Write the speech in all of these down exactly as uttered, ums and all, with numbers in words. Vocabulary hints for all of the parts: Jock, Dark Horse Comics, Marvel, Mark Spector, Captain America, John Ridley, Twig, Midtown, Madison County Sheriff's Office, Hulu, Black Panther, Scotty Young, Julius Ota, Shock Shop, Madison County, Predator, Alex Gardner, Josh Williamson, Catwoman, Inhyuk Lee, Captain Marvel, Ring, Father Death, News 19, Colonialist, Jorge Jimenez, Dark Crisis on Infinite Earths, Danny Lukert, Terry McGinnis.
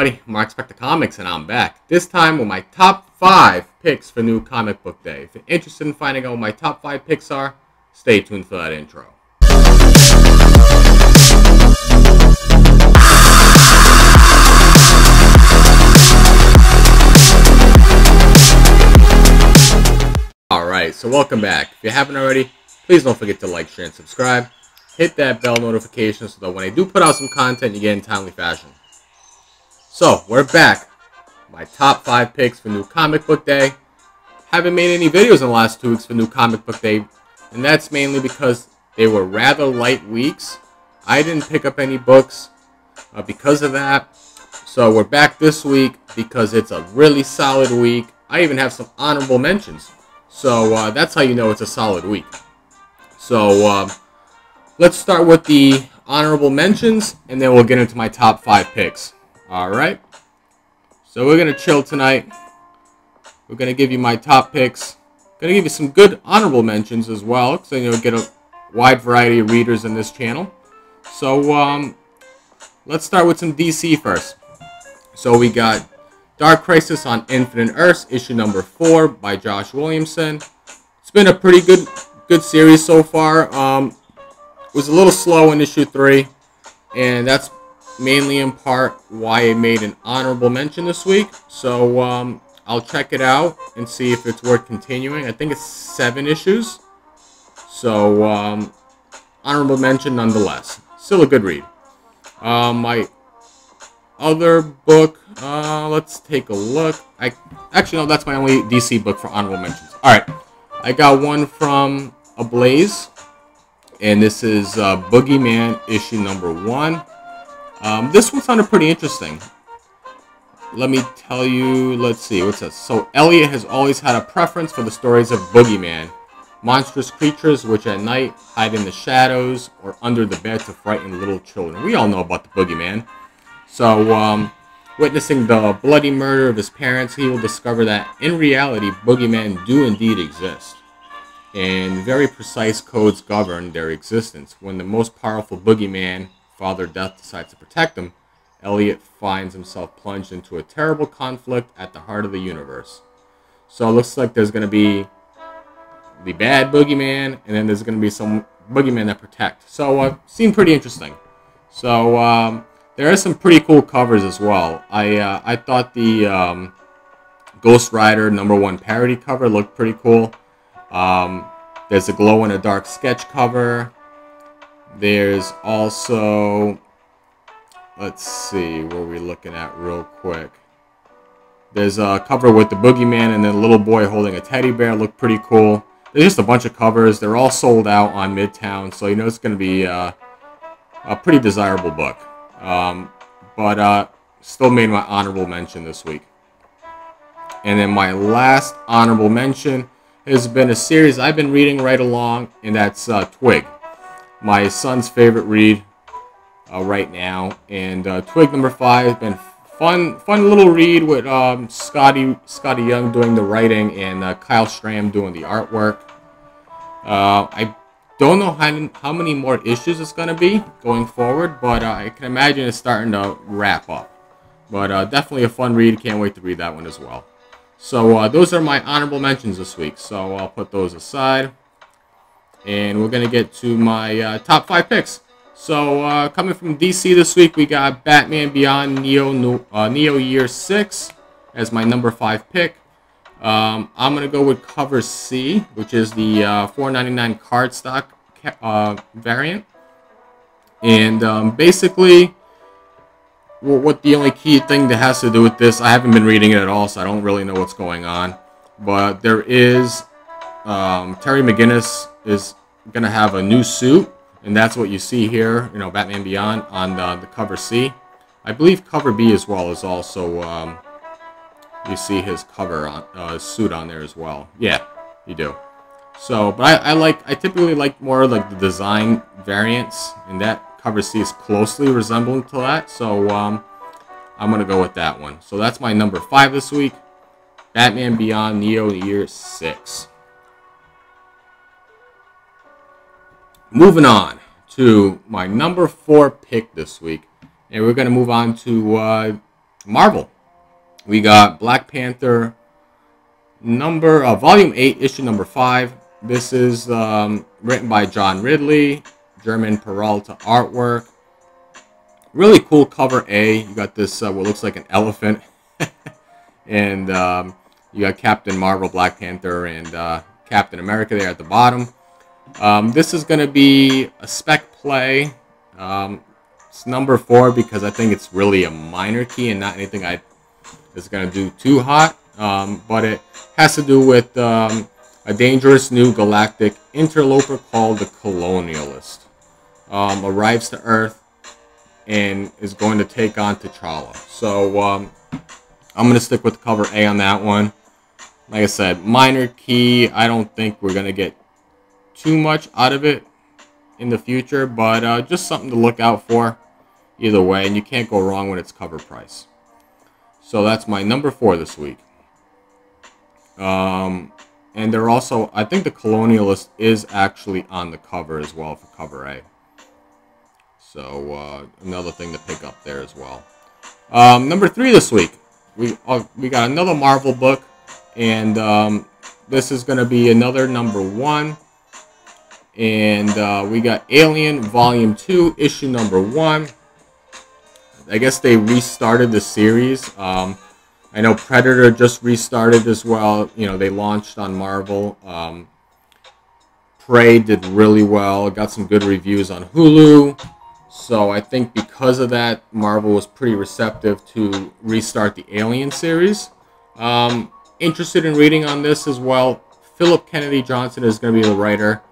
everybody, Mark Spector Comics, and I'm back. This time with my top five picks for new comic book day. If you're interested in finding out what my top five picks are, stay tuned for that intro. Alright, so welcome back. If you haven't already, please don't forget to like, share, and subscribe. Hit that bell notification so that when I do put out some content, you get in timely fashion. So, we're back. My top five picks for new comic book day. Haven't made any videos in the last two weeks for new comic book day, and that's mainly because they were rather light weeks. I didn't pick up any books uh, because of that. So we're back this week because it's a really solid week. I even have some honorable mentions. So uh, that's how you know it's a solid week. So um, let's start with the honorable mentions, and then we'll get into my top five picks. All right. So we're going to chill tonight. We're going to give you my top picks. Going to give you some good honorable mentions as well, so you'll get a wide variety of readers in this channel. So um, let's start with some D C first. So we got Dark Crisis on Infinite Earths, issue number four by Josh Williamson. It's been a pretty good good series so far. Um, was a little slow in issue three, and that's mainly in part why it made an honorable mention this week. So um, I'll check it out and see if it's worth continuing. I think it's seven issues, so um, honorable mention nonetheless. Still a good read. Uh, my other book, uh, let's take a look. I actually no, that's my only D C book for honorable mentions. All right, I got one from Blaze, and this is uh, Boogeyman issue number one. Um, this one sounded pretty interesting. Let me tell you, let's see, what's this? So, Elliot has always had a preference for the stories of Boogeyman, monstrous creatures which at night hide in the shadows or under the bed to frighten little children. We all know about the Boogeyman. So, um, witnessing the bloody murder of his parents, he will discover that in reality, Boogeymen do indeed exist, and very precise codes govern their existence. When the most powerful Boogeyman, Father Death, decides to protect him, Elliot finds himself plunged into a terrible conflict at the heart of the universe. So it looks like there's going to be the bad Boogeyman, and then there's going to be some Boogeyman that protect. So it uh, seemed pretty interesting. So um, there are some pretty cool covers as well. I uh, I thought the um, Ghost Rider number one parody cover looked pretty cool. Um, there's a glow in a dark sketch cover. There's also... Let's see what we're looking at real quick. There's a cover with the Boogeyman and then a little boy holding a teddy bear. Looked pretty cool. There's just a bunch of covers. They're all sold out on Midtown, so you know it's going to be uh, a pretty desirable book. Um, but uh, still made my honorable mention this week. And then my last honorable mention has been a series I've been reading right along, and that's uh, Twig. My son's favorite read. Uh, right now, and uh, Twig number five has been fun, fun little read with um, Scotty Scotty Young doing the writing and uh, Kyle Stram doing the artwork. Uh, I don't know how how many more issues it's gonna be going forward, but uh, I can imagine it's starting to wrap up. But uh, definitely a fun read. Can't wait to read that one as well. So uh, those are my honorable mentions this week. So I'll put those aside, and we're gonna get to my uh, top five picks. So, uh, coming from D C this week, we got Batman Beyond Neo uh, Neo Year six as my number five pick. Um, I'm going to go with cover C, which is the uh, four ninety-nine cardstock uh, variant. And um, basically, what the only key thing that has to do with this, I haven't been reading it at all, so I don't really know what's going on. But there is, um, Terry McGinnis is going to have a new suit. And that's what you see here, you know, Batman Beyond on the, the cover C. I believe cover B as well is also, um, you see his cover, on, uh, his suit on there as well. Yeah, you do. So, but I, I like, I typically like more like the design variants, and that cover C is closely resembling to that. So, um, I'm going to go with that one. So that's my number five this week, Batman Beyond Neo Year six. Moving on to my number four pick this week, and we're going to move on to uh, Marvel. We got Black Panther number uh, volume eight, issue number five. This is um, written by John Ridley, German Peralta artwork. Really cool cover A. You got this uh, what looks like an elephant, and um, you got Captain Marvel, Black Panther, and uh, Captain America there at the bottom. Um, this is going to be a spec play. Um, it's number four because I think it's really a minor key and not anything I is going to do too hot. Um, but it has to do with um, a dangerous new galactic interloper called the Colonialist. Um, arrives to Earth and is going to take on T'Challa. So um, I'm going to stick with cover A on that one. Like I said, minor key. I don't think we're going to get too much out of it in the future, but uh, just something to look out for either way, and you can't go wrong when it's cover price. So that's my number four this week. Um, and they're also, I think the Colonialist is actually on the cover as well for cover A. So uh, another thing to pick up there as well. Um, number three this week, we, uh, we got another Marvel book, and um, this is going to be another number one. And uh, we got Alien Volume two, Issue Number one. I guess they restarted the series. Um, I know Predator just restarted as well. You know, they launched on Marvel. Um, Prey did really well. Got some good reviews on Hulu. So I think because of that, Marvel was pretty receptive to restart the Alien series. Um, interested in reading on this as well. Philip Kennedy Johnson is going to be the writer.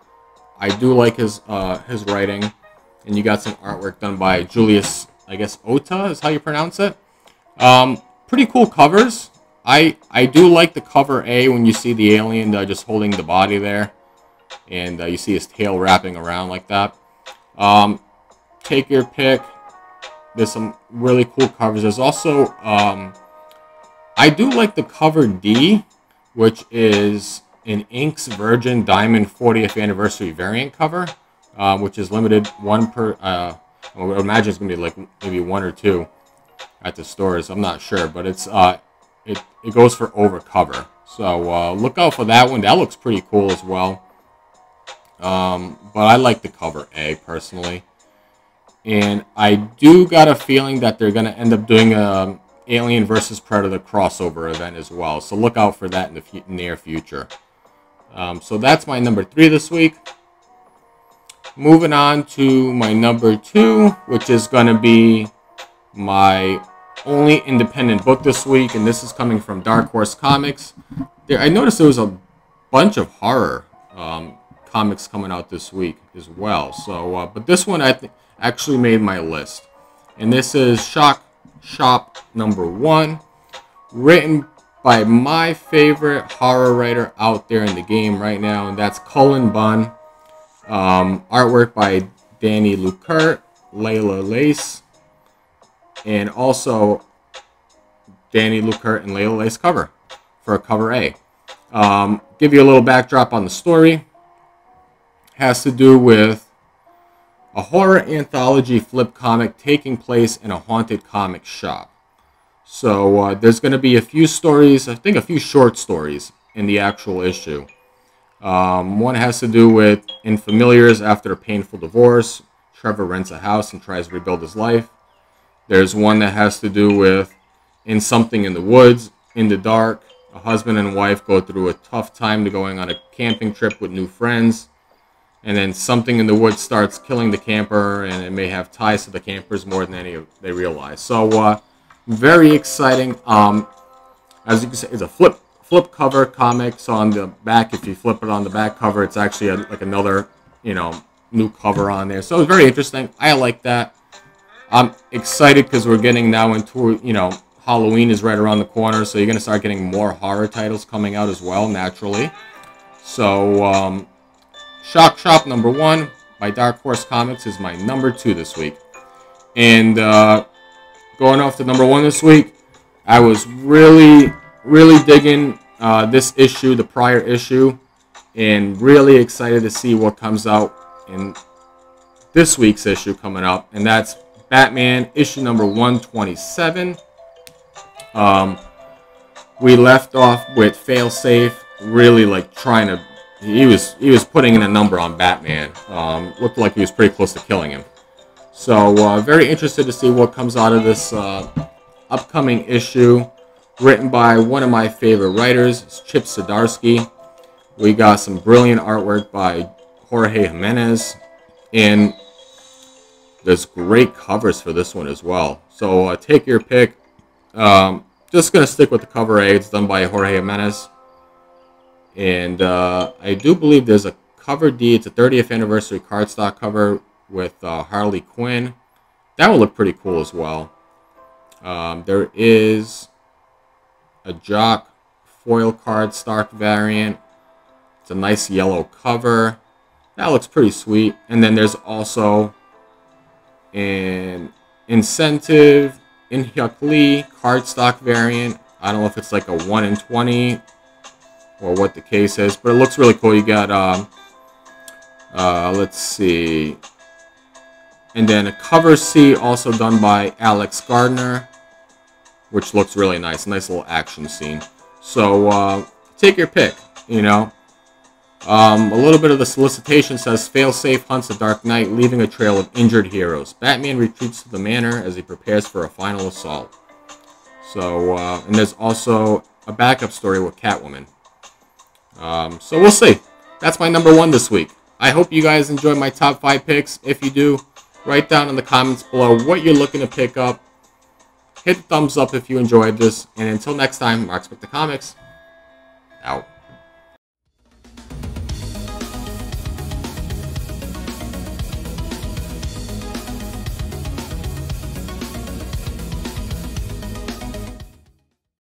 I do like his uh, his writing, and you got some artwork done by Julius, I guess Ota is how you pronounce it. Um, pretty cool covers. I I do like the cover A when you see the alien uh, just holding the body there, and uh, you see his tail wrapping around like that. Um, take your pick. There's some really cool covers. There's also um, I do like the cover D, which is an Inks Virgin Diamond fortieth Anniversary variant cover, uh, which is limited one per, uh, I would imagine it's going to be like maybe one or two at the stores. I'm not sure, but it's uh, it, it goes for over cover. So uh, look out for that one. That looks pretty cool as well. Um, but I like the cover A personally. And I do got a feeling that they're going to end up doing a Alien versus Predator crossover event as well. So look out for that in the fu- near future. Um, so that's my number three this week. Moving on to my number two, which is going to be my only independent book this week, and this is coming from Dark Horse Comics. There, I noticed there was a bunch of horror um, comics coming out this week as well. So, uh, but this one I th- actually made my list, and this is Shock Shop number one, written by my favorite horror writer out there in the game right now, and that's Cullen Bunn. Um, artwork by Danny Lukert, Layla Lace, and also Danny Lukert and Layla Lace cover for a cover A. Um, give you a little backdrop on the story. Has to do with a horror anthology flip comic taking place in a haunted comic shop. So uh, there's going to be a few stories, I think a few short stories in the actual issue. Um, one has to do with Infamiliars after a painful divorce. Trevor rents a house and tries to rebuild his life. There's one that has to do with In Something in the Woods, In the Dark. A husband and wife go through a tough time to going on a camping trip with new friends. And then Something in the Woods starts killing the camper, and it may have ties to the campers more than any they realize. So, uh... very exciting. Um, as you can see, it's a flip flip cover comic. So on the back, if you flip it on the back cover, it's actually a, like another, you know, new cover on there. So it's very interesting. I like that. I'm excited because we're getting now into, you know, Halloween is right around the corner. So you're going to start getting more horror titles coming out as well, naturally. So um, Shock Shop number one by Dark Horse Comics is my number two this week. And uh going off to number one this week, I was really, really digging uh, this issue, the prior issue, and really excited to see what comes out in this week's issue coming up, and that's Batman issue number one twenty-seven, Um, we left off with Failsafe really like trying to. He was he was putting in a number on Batman. Um, looked like he was pretty close to killing him. So uh, very interested to see what comes out of this uh, upcoming issue, written by one of my favorite writers, Chip Zdarsky. We got some brilliant artwork by Jorge Jimenez, and there's great covers for this one as well. So uh, take your pick. Um, just gonna stick with the cover A. It's done by Jorge Jimenez. And uh, I do believe there's a cover D. It's a thirtieth anniversary cardstock cover with uh, Harley Quinn. That would look pretty cool as well. Um, there is a Jock foil cardstock variant. It's a nice yellow cover. That looks pretty sweet. And then there's also an Incentive Inhyuk Lee cardstock variant. I don't know if it's like a one in twenty. Or what the case is, but it looks really cool. You got, um, uh, let's see, and then a cover C also done by Alex Gardner, which looks really nice. Nice little action scene. So uh, take your pick. You know, um, a little bit of the solicitation says Failsafe hunts the Dark Knight, leaving a trail of injured heroes. Batman retreats to the manor as he prepares for a final assault. So, uh, and there's also a backup story with Catwoman. Um, so we'll see. That's my number one this week. I hope you guys enjoyed my top five picks. If you do, write down in the comments below what you're looking to pick up. Hit thumbs up if you enjoyed this. And until next time, Mark Spector Comics, out.